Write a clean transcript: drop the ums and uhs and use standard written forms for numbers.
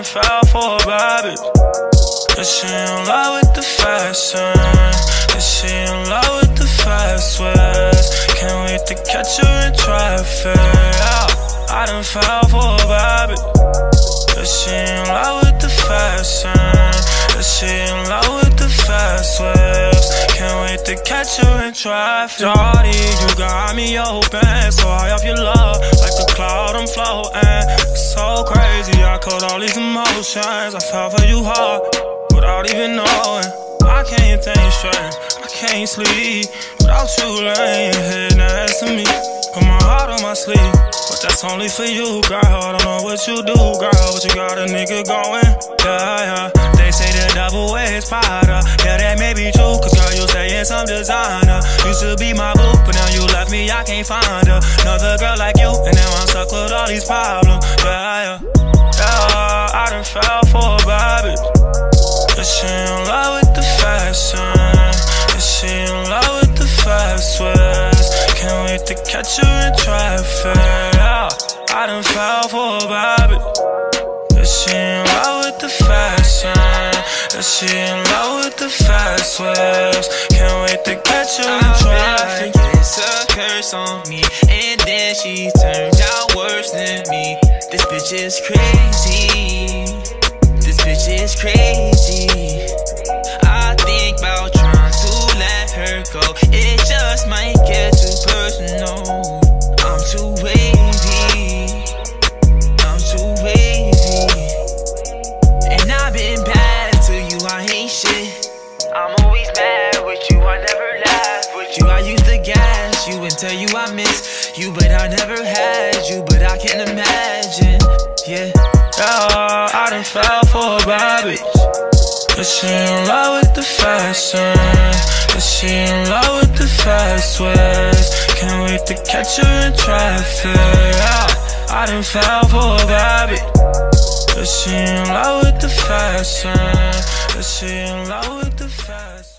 and fell for a bad bitch. And she in love with the fashion, and she in love with the fast ways. Can't wait to catch her in traffic, yeah. I done fell for a bad bitch. And she in love with the fashion, and she in love with the fast ways. Can't wait to catch her in traffic. Shawty, you got me open, so high off your love, like a cloud I'm floating. It's so crazy, I caught all these emotions. I fell for you hard, without even knowing. I can't think straight, I can't sleep without you laying here next to me. Put my heart on my sleeve, but that's only for you, girl. I don't know what you do, girl, but you got a nigga going, yeah, yeah. They say the devil is Prada. Yeah, that may be true, cause girl, you stayin' some designer. Used to be my boo, but now you left me, I can't find her. Another girl like you, and now I'm stuck with all these problems. Yeah, yeah, yeah, I done fell for a bad bitch. And she in love with the fashion, and she in love with the fast ways. Can't wait to catch her in traffic, yeah. I done fell for a bad bitch. And she in love with the fashion, and she in love with the fast waves. Can't wait to catch her in traffic. I feel like it's a curse on me, and then she turns out worse than me. This bitch is crazy, this bitch is crazy. I think about trying to let her go, it just might get too personal. I'm too wavy, I'm too wavy. And I've been bad, I hate shit. I'm always mad with you, I never laugh with you. I used to gas you and tell you I miss you, but I never had you, but I can't imagine. Yeah, yeah, I done fell for a bad bitch. But she in love with the fashion, but she in love with the fast ways. Can't wait to catch her in traffic, yeah. I done fell for a bad bitch. But she in love with the fashion, but she in love with the fast.